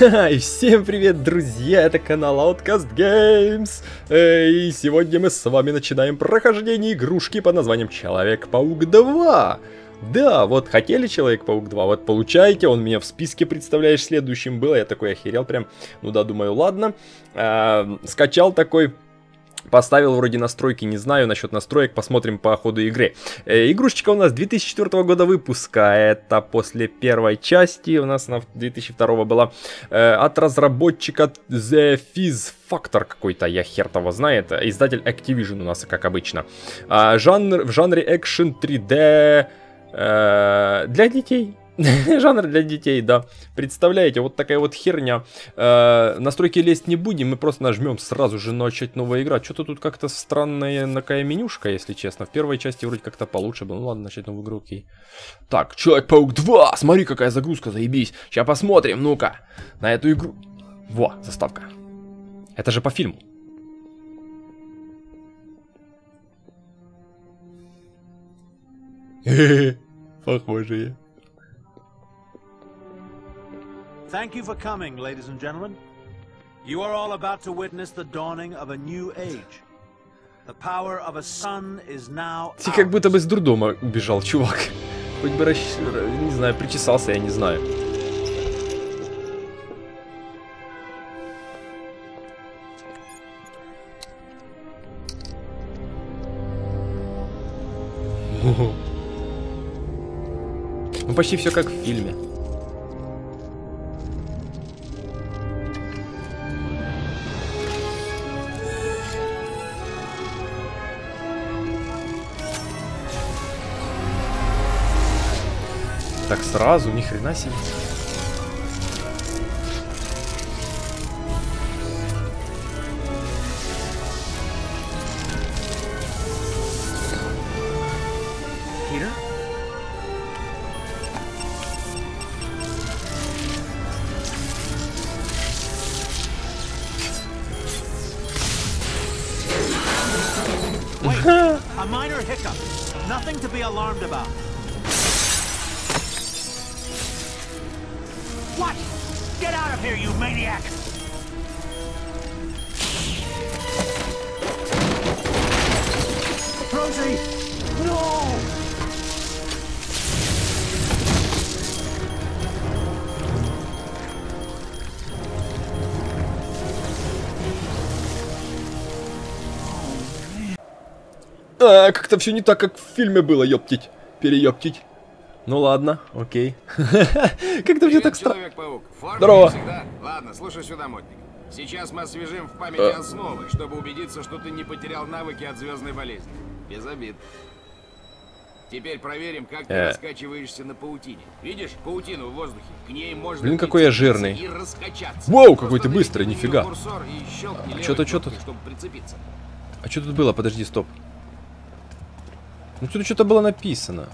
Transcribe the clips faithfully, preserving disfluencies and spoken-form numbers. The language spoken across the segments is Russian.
Ха-ха, и всем привет, друзья, это канал Outcast Games, и сегодня мы с вами начинаем прохождение игрушки под названием Человек-паук два. Да, вот хотели Человек-паук два, вот получаете, он меня в списке, представляешь, следующим был, я такой охерел прям, ну да, думаю, ладно, а, скачал такой... Поставил вроде настройки, не знаю насчет настроек, посмотрим по ходу игры. Э, игрушечка у нас две тысячи четвёртого года выпуска, это после первой части, у нас на две тысячи второго была, э, от разработчика The Fizz Factor какой-то, я хер его знает, издатель Activision у нас, как обычно. А, жанр, в жанре экшен три дэ э, для детей. Жанр для детей, да. Представляете, вот такая вот херня. Э, настройки лезть не будем, мы просто нажмем сразу же начать новая игра. Что-то тут как-то странная такая менюшка, если честно. В первой части вроде как-то получше было. Ну ладно, начать новую игру, окей. Так, Человек-паук два, смотри, какая загрузка, заебись. Сейчас посмотрим, ну-ка, на эту игру. Во, заставка. Это же по фильму. Похожие. Thank you for coming, ladies and gentlemen. You are all about to witness the dawning of a new age. The power of a sun is now. Ты как будто бы с дурдома убежал, чувак. Хоть бы, не знаю, причесался, я не знаю. Ну почти все как в фильме. Так сразу, ни хрена себе. А, как-то все не так, как в фильме было, ёптить, переёптить. Ну ладно, окей. Как-то все так странно. Человек-паук, здорово. Ладно, слушай сюда, модник. Сейчас мы освежим в памяти основы, чтобы убедиться, что ты не потерял навыки от звездной болезни. Без обид. Теперь проверим, как ты раскачиваешься на паутине. Видишь, паутину в воздухе. К ней можно. Блин, какой я жирный. Воу, какой ты быстрый, нифига. А что-то, что-то. А что тут было? Подожди, стоп. Ну тут что-то было написано.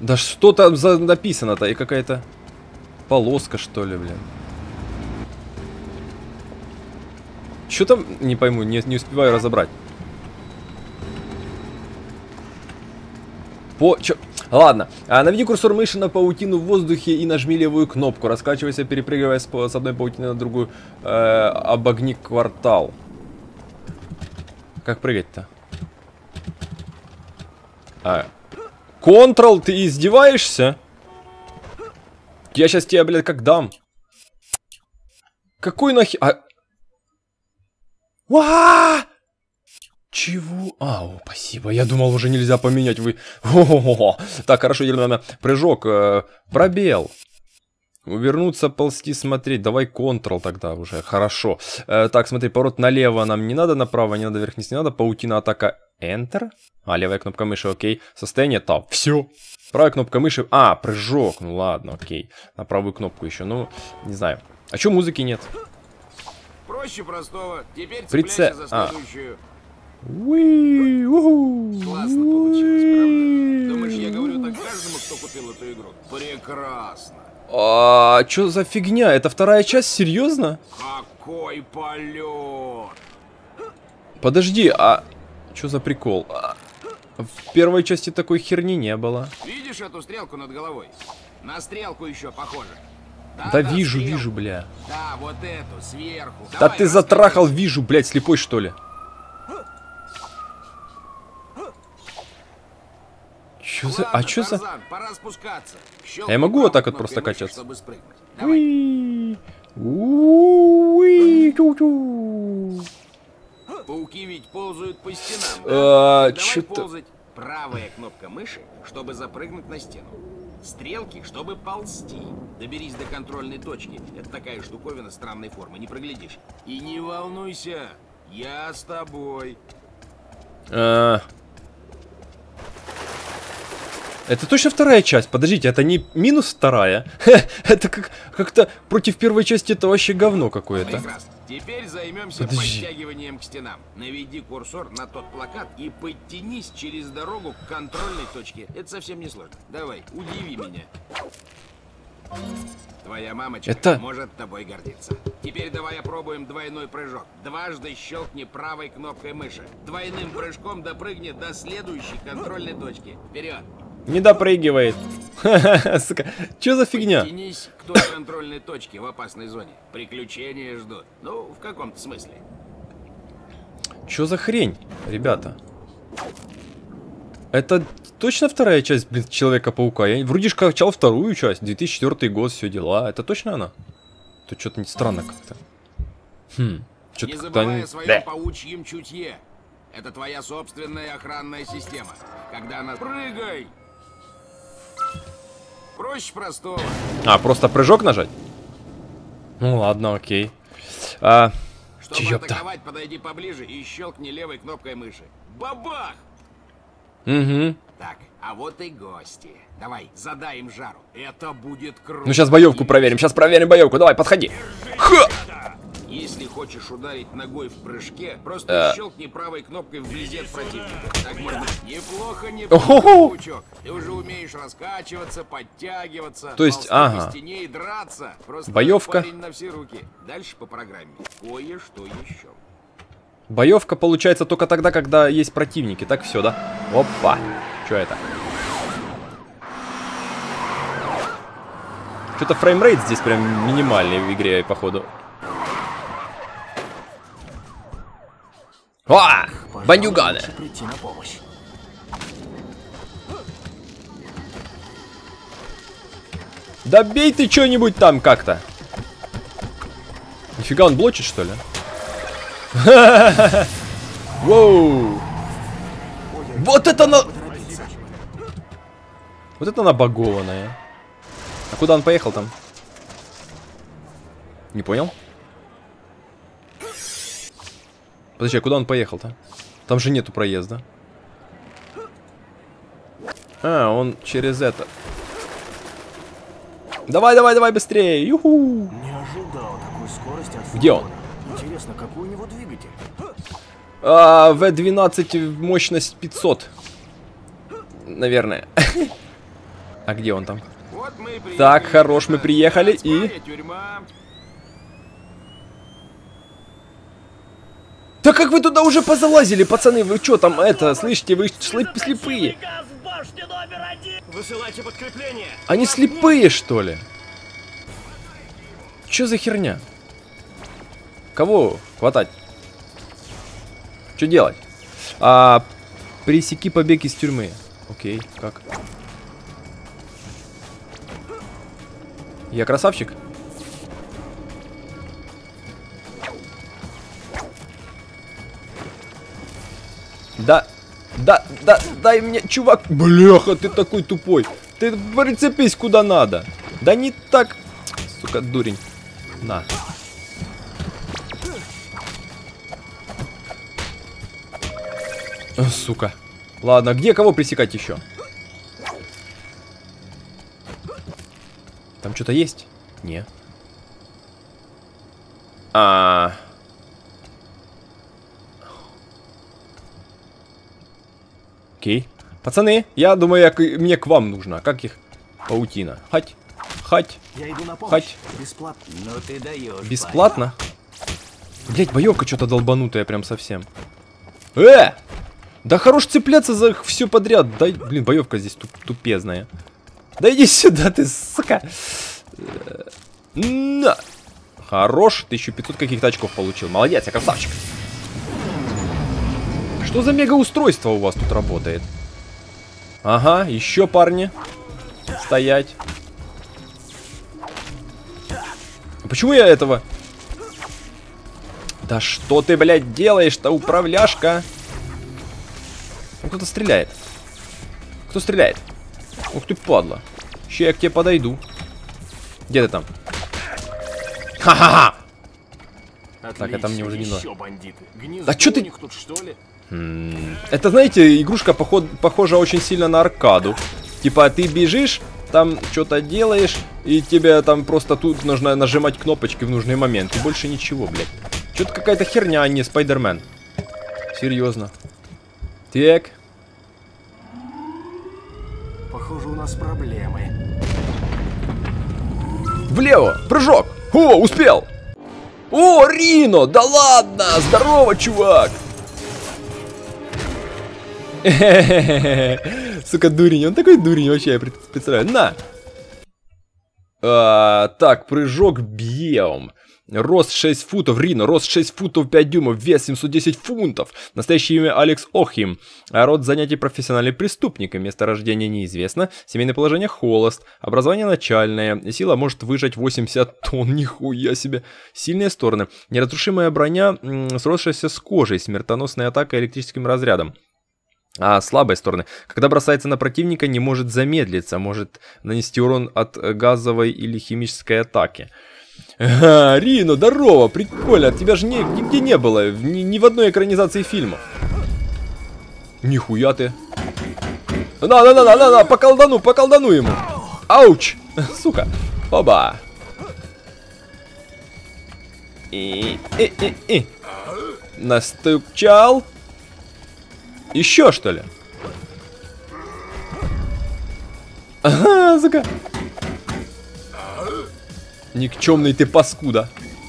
Да что там за написано-то? И какая-то полоска, что ли, блин. Что там? Не пойму, не, не успеваю разобрать. По... Чё? Ладно. А, наведи курсор мыши на паутину в воздухе и нажми левую кнопку. Раскачивайся, перепрыгивая с, с одной паутины на другую. Э, обогни квартал. Как прыгать-то? А. Контрол, ты издеваешься? Я сейчас тебя, блядь, как дам. Какой нахер... А... Уа! Чего? Ау, спасибо. Я думал, уже нельзя поменять. Вы... О-о-о-о. Так, хорошо, Елена. Прыжок. Э, пробел. Увернуться, ползти, смотреть. Давай контрол тогда уже. Хорошо. Э, так, смотри, поворот налево нам не надо, направо не надо, вверх вниз не надо. Паутина, атака, Enter. А, левая кнопка мыши, окей. Состояние там. Все. Правая кнопка мыши. А, прыжок. Ну ладно, окей. На правую кнопку еще. Ну, не знаю. А чё музыки нет? Проще простого. Теперь цепляйся за следующую. Уи, уху. Классно получилось, правда? Думаешь, я говорю так каждому, кто купил эту игру? Прекрасно. А, чё за фигня? Это вторая часть? Серьезно? Какой полет! Подожди, а... Чё за прикол? А... В первой части такой херни не было. Видишь эту стрелку над головой? На стрелку еще похоже. Да, да вижу, стрелку. Вижу, бля. Да, вот эту, сверху. Да давай, ты затрахал, вижу, блядь, слепой, что ли? Чё за... Ладно, а чё за... А я могу вот так вот просто качаться? Уи... Уи... Пауки ведь ползают по стенам. А, чё-то... Правая кнопка мыши, чтобы запрыгнуть на стену. Стрелки, чтобы ползти. Доберись до контрольной точки. Это такая штуковина странной формы, не проглядишь. И не волнуйся, я с тобой. А... Это точно вторая часть? Подождите, это не минус вторая? Это как-то против первой части, это вообще говно какое-то. Теперь займемся подтягиванием к стенам. Наведи курсор на тот плакат и подтянись через дорогу к контрольной точке. Это совсем не сложно. Давай, удиви меня. Твоя мамочка это... может тобой гордиться. Теперь давай опробуем двойной прыжок. Дважды щелкни правой кнопкой мыши. Двойным прыжком допрыгни до следующей контрольной точки. Вперед! Не допрыгивает. Ха-ха-ха, сука. Чё за фигня? Подтянись к той контрольной точке в опасной зоне. Приключения ждут. Ну, в каком-то смысле. Чё за хрень, ребята? Это точно вторая часть, блин, Человека-паука? Я вроде же качал вторую часть, две тысячи четвёртый год, все дела. Это точно она? Тут что-то не странно как-то. Хм, что-то не забывай о своем паучьем чутье. Это твоя собственная охранная система. Когда она... Прыгай! Проще простого. А, просто прыжок нажать? Ну ладно, окей. А, чтобы чёрта. Атаковать, подойди поближе и щелкни левой кнопкой мыши. Бабах! Угу. Так, а вот и гости. Давай, задай им жару. Это будет круто. Ну сейчас боевку проверим, сейчас проверим боевку. Давай, подходи. Ха! Если хочешь ударить ногой в прыжке, просто а... щелкни правой кнопкой вблизи от противника. Так можно неплохо, неплохо, паучок. Ты уже умеешь раскачиваться, подтягиваться, то есть, ага. По стене и драться. Просто боевка на все руки. Дальше по программе. Кое-что еще. Боевка получается только тогда, когда есть противники. Так, все, да? Опа. Что это? Что-то фреймрейт здесь прям минимальный в игре, походу. А, бандюганы. Да бей ты что-нибудь там как-то. Нифига, он блочит, что ли? Воу. Вот это она... Вот это она багованная. А куда он поехал там? Не понял? Подожди, а куда он поехал-то? Там же нету проезда. А, он через это. Давай, давай, давай, быстрее! Юху! Не ожидал такой скорости от... Где он? Интересно, какой у него двигатель? А, вэ двенадцать мощность пятьсот. Наверное. А где он там? Вот мы так, хорош, мы приехали и... Тюрьма. Да как вы туда уже позалазили, пацаны? Вы чё там, это, слышите, вы слепые. Они слепые, что ли? Чё за херня? Кого хватать? Чё делать? А, пересеки побег из тюрьмы. Окей, как? Я красавчик? Да, да, да, дай мне, чувак. Бляха, ты такой тупой. Ты прицепись куда надо. Да не так, сука, дурень. На. О, сука. Ладно, где кого пресекать еще? Там что-то есть? Не. А-а-а. Окей. Пацаны, я думаю, я к... мне к вам нужно. Как их? Паутина. Хать. Хать. Я иду на помощь. Хать. Бесплатно. Но ты даешь, бесплатно? Блять, боевка что-то долбанутая прям совсем. Э! Да хорош цепляться за все подряд. Дай, блин, боевка здесь туп тупезная. Да иди сюда, ты, сука. На. Хорош, тысяча пятьсот каких-то очков получил. Молодец, я красавчик. Что за мегаустройство у вас тут работает? Ага, еще парни. Стоять. Почему я этого? Да что ты, блядь, делаешь-то, управляшка? Ну, кто-то стреляет. Кто стреляет? Ух ты, падла. Ща я к тебе подойду. Где ты там? Ха-ха-ха! Так, это мне уже не надо. Да что ты... Это, знаете, игрушка поход... похожа очень сильно на аркаду. Типа, ты бежишь, там что-то делаешь, и тебе там просто тут нужно нажимать кнопочки в нужный момент. И больше ничего, блядь. Что-то какая-то херня, а не Спайдермен. Серьезно. Так. Похоже, у нас проблемы. Влево! Прыжок! О, успел! О, Рино! Да ладно! Здорово, чувак! Сука, дурень. Он такой дурень, вообще, я представляю. На! А, так, прыжок биом. Рост шесть футов, Рино, рост шесть футов пять дюймов, вес семьсот десять фунтов. Настоящее имя Алекс Охим. Род занятий профессиональный преступник. Место рождения неизвестно. Семейное положение холост. Образование начальное. Сила может выжать восемьдесят тонн. Нихуя себе. Сильные стороны. Неразрушимая броня, сросшаяся с кожей. Смертоносная атака электрическим разрядом. А слабые стороны. Когда бросается на противника, не может замедлиться. Может нанести урон от газовой или химической атаки. Ага, Рино, здорово, прикольно, тебя же нигде не было, ни, ни в одной экранизации фильмов. Нихуя ты. На-на-на-на-на, поколдану, поколдану ему. Ауч, сука, оба. И-и-и-и. Настучал. Еще что ли? Ага, сука. Никчемный ты паскуда.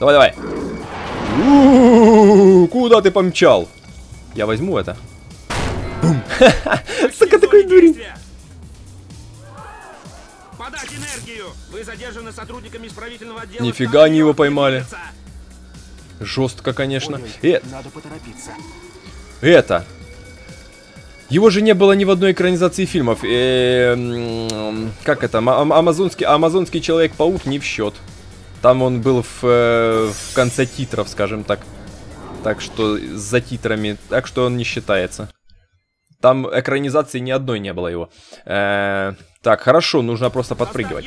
Давай, давай. У-у-у-у, куда ты помчал? Я возьму это. Бум. Сука, такой дурень. Подать энергию. Вы задержаны сотрудниками исправительного отдела. Нифига они его поймали. Жестко, конечно. Э... Надо поторопиться. Это. Его же не было ни в одной экранизации фильмов. Эээ, как это? Амазонский, амазонский Человек-паук не в счет. Там он был в, в конце титров, скажем так. Так что за титрами. Так что он не считается. Там экранизации ни одной не было его. Э, так, хорошо, нужно просто подпрыгивать.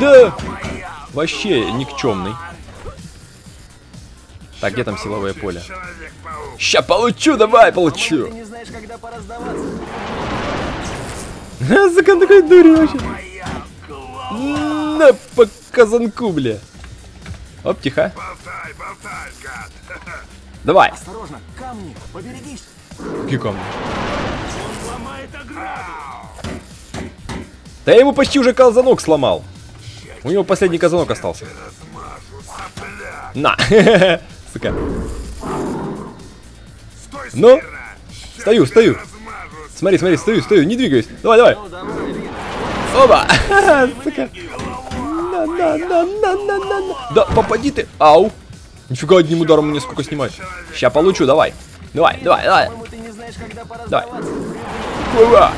Да! Вообще никчемный. Так, где там силовое поле? Ща получу, давай, получу! Ха, закон такой дурень вообще. На, по казанку, бля. Оп, тихо. Давай. Осторожно, камни, поберегись. Какие камни? Да я ему почти уже казанок сломал. У него последний казанок остался. На. Сука. Ну, стою, стою. Смотри, смотри, стою, стою, не двигаюсь. Давай, давай. Оба. Сука. На, на, на, на, на, на, на. Да, попади ты. Ау. Нифига, одним ударом мне сколько снимать. Ща получу, давай. Давай, давай, давай. Давай. Ура.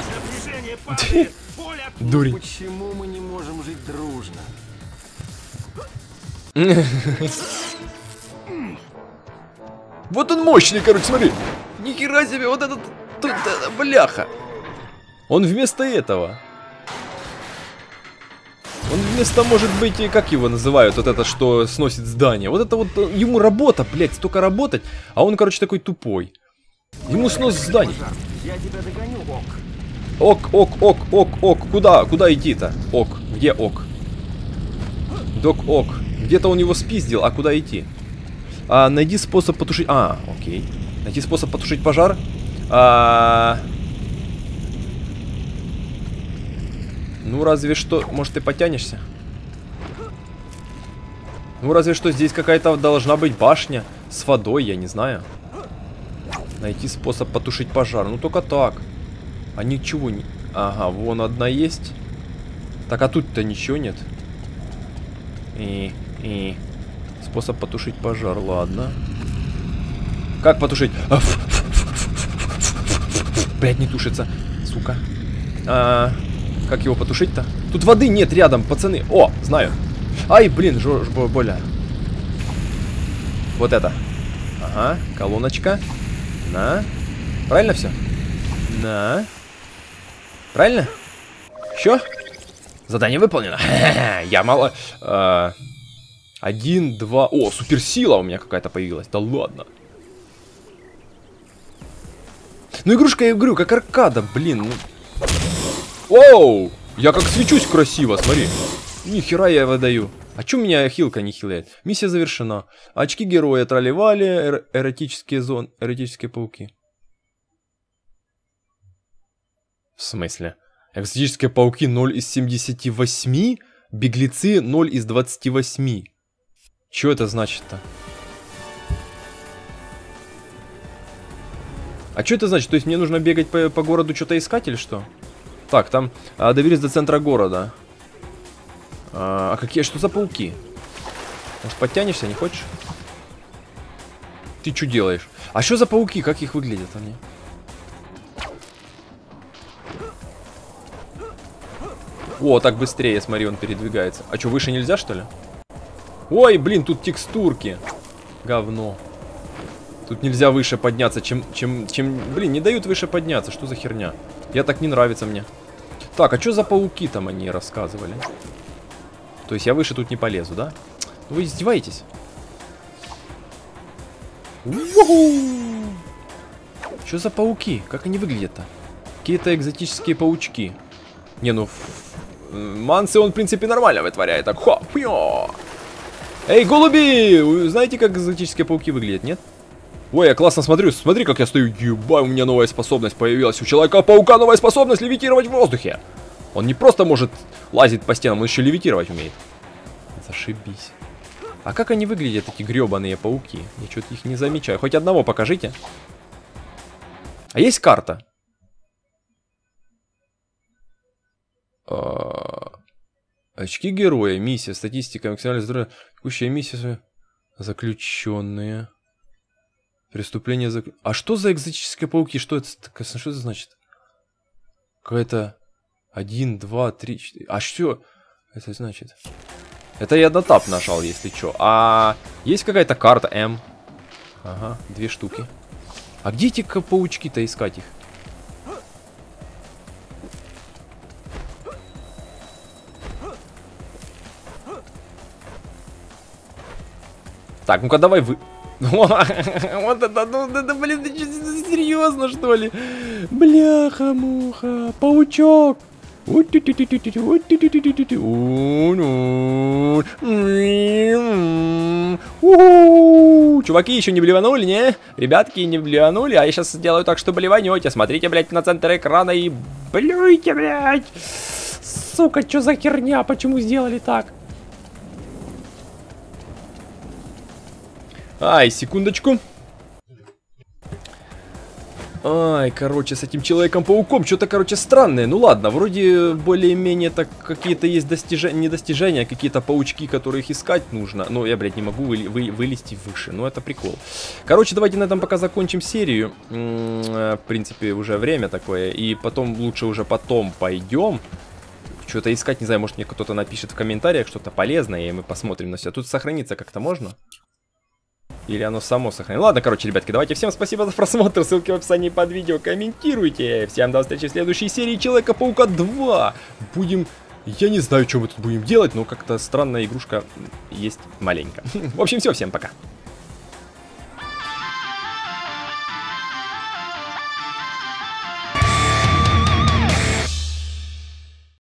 Дурень. Почему мы не можем жить дружно? Вот он мощный, короче, смотри. Нихера себе, вот этот, тут, это, бляха. Он вместо этого. Он вместо, может быть, и как его называют, вот это, что сносит здание. Вот это вот, ему работа, блядь, столько работать. А он, короче, такой тупой. Ему снос зданий. Я тебя догоню, ок. Ок, ок, ок, ок, ок. Куда, куда идти-то? Ок, где ок? Док, ок. Где-то он его спиздил, а куда идти? А, найди способ потушить... А, окей. Найди способ потушить пожар. А... Ну, разве что... Может, ты потянешься? Ну, разве что здесь какая-то должна быть башня с водой, я не знаю. Найти способ потушить пожар. Ну, только так. А ничего не... Ага, вон одна есть. Так, а тут-то ничего нет. И, и... Способ потушить пожар, ладно. Как потушить? А, блядь, не тушится, сука. А, как его потушить-то? Тут воды нет рядом, пацаны. О, знаю. Ай, блин, жор, боля. Вот это. Ага, колоночка. На. Правильно все? На. Правильно? Еще? Задание выполнено. Я мало... А, один, два... О, суперсила у меня какая-то появилась. Да ладно. Ну, игрушка, я говорю, как аркада, блин. Оу! Я как свечусь красиво, смотри. Нихера я выдаю. А чё меня хилка не хилает? Миссия завершена. Очки героя тролливали, эр эротические зоны, эротические пауки. В смысле? Экзотические пауки ноль из семидесяти восьми, беглецы ноль из двадцати восьми. Чё это значит-то? А что это значит? То есть мне нужно бегать по, по городу, что-то искать или что? Так, там а, доверись до центра города. А, а какие, что за пауки? Может, подтянешься, не хочешь? Ты что делаешь? А что за пауки? Как их выглядят они? О, так быстрее, смотри, он передвигается. А что, выше нельзя, что ли? Ой, блин, тут текстурки. Говно. Тут нельзя выше подняться, чем, чем, чем... Блин, не дают выше подняться, что за херня? Я так не нравится мне. Так, а что за пауки там они рассказывали? То есть я выше тут не полезу, да? Вы издеваетесь? Что за пауки? Как они выглядят-то? Какие-то экзотические паучки. Не, ну... Мансы он, в принципе, нормально вытворяет. Так, хоп, йо. Эй, голуби! Вы знаете, как экзотические пауки выглядят, нет? Ой, я классно смотрю, смотри, как я стою. Ебай, у меня новая способность появилась. У Человека-паука новая способность левитировать в воздухе. Он не просто может лазить по стенам, он еще левитировать умеет. Зашибись. А как они выглядят, эти гребаные пауки? Я что-то их не замечаю. Хоть одного покажите. А есть карта? Очки героя, миссия, статистика, максимальное здоровье. Текущая миссия, заключенные... Преступление за... А что за экзотические пауки? Что это? Что это значит? Какая-то... Один, два, три, четыре... А что это значит? Это я на тап нажал, если что. А есть какая-то карта М? Ага, две штуки. А где эти паучки-то искать их? Так, ну-ка давай вы... Вот это, ну, это, блин, серьезно, что ли? Бляха-муха, паучок. Чуваки, еще не блеванули, не? Ребятки, не блеванули, а я сейчас сделаю так, что блеванете. Смотрите, блядь, на центр экрана и блюйте, блядь. Сука, что за херня, почему сделали так? Ай, секундочку. Ай, короче, с этим Человеком-пауком что-то, короче, странное. Ну ладно, вроде более-менее так какие-то есть достижения, не достижения, а какие-то паучки, которых искать нужно. Но я, блядь, не могу вы, вы, вылезти выше. Ну это прикол. Короче, давайте на этом пока закончим серию. В принципе, уже время такое. И потом, лучше уже потом пойдем. Что-то искать, не знаю, может мне кто-то напишет в комментариях что-то полезное, и мы посмотрим на все. Тут сохраниться как-то можно? Или оно само сохранилось. Ладно, короче, ребятки, давайте. Всем спасибо за просмотр. Ссылки в описании под видео. Комментируйте. Всем до встречи в следующей серии Человека-паука два. Будем... Я не знаю, что мы тут будем делать, но как-то странная игрушка есть маленько. В общем, все. Всем пока.